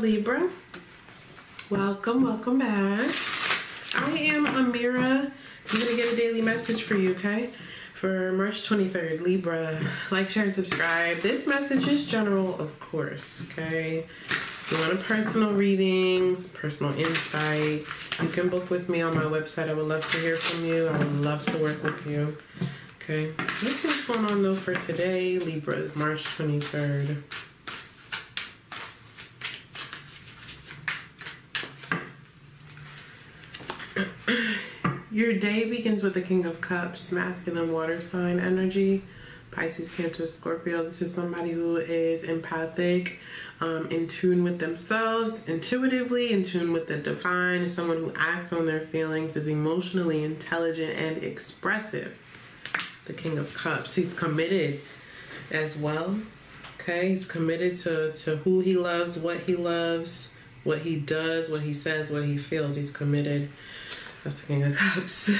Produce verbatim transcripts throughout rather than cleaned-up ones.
Libra. Welcome, welcome back. I am Amira. I'm going to get a daily message for you, okay? For March twenty-third, Libra. Like, share, and subscribe. This message is general, of course, okay? If you want a personal readings, personal insight, you can book with me on my website. I would love to hear from you. I would love to work with you, okay? Let's see what's going on, though, for today, Libra, March twenty-third. Your day begins with the King of Cups, masculine water sign energy, Pisces, Cancer, Scorpio. This is somebody who is empathic, um, in tune with themselves, intuitively, in tune with the divine, is someone who acts on their feelings, is emotionally intelligent and expressive. The King of Cups, he's committed as well, okay? He's committed to, to who he loves, what he loves, what he does, what he says, what he feels. He's committed. That's the King of Cups.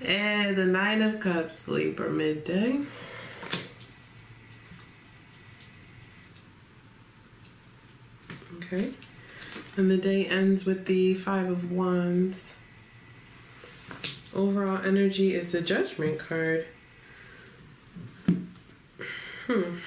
And the Nine of Cups, Libra, midday. Okay. And the day ends with the Five of Wands. Overall energy is the Judgment card. Hmm.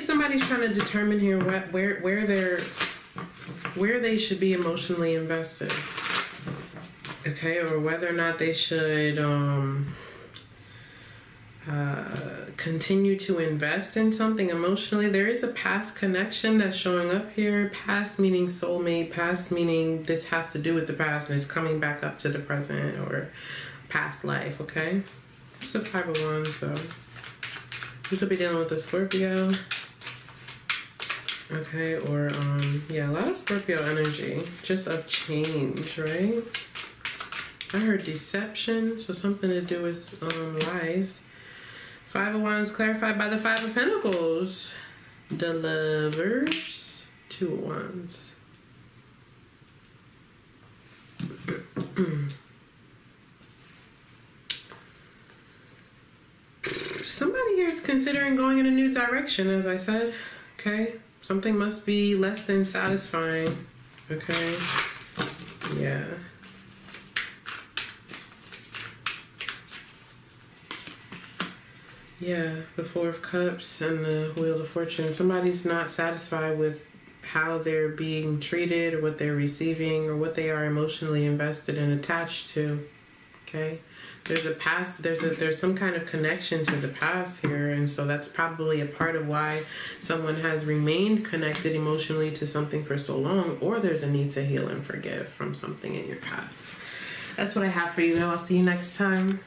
Somebody's trying to determine here what where where they're where they should be emotionally invested, okay, or whether or not they should um, uh, continue to invest in something emotionally. There is a past connection that's showing up here. Past meaning soulmate, past meaning this has to do with the past and it's coming back up to the present or past life, okay? It's a Five of Wands, so you could be dealing with a Scorpio. Okay, or, um, yeah, a lot of Scorpio energy, just of change, right? I heard deception, so something to do with um, lies. Five of Wands clarified by the Five of Pentacles. The Lovers, Two of Wands. Somebody here is considering going in a new direction, as I said, okay? Something must be less than satisfying, okay? Yeah. Yeah, the Four of Cups and the Wheel of Fortune. Somebody's not satisfied with how they're being treated or what they're receiving or what they are emotionally invested and attached to, okay? There's a past, there's a, there's some kind of connection to the past here, and so that's probably a part of why someone has remained connected emotionally to something for so long, or there's a need to heal and forgive from something in your past. That's what I have for you, though. I'll see you next time.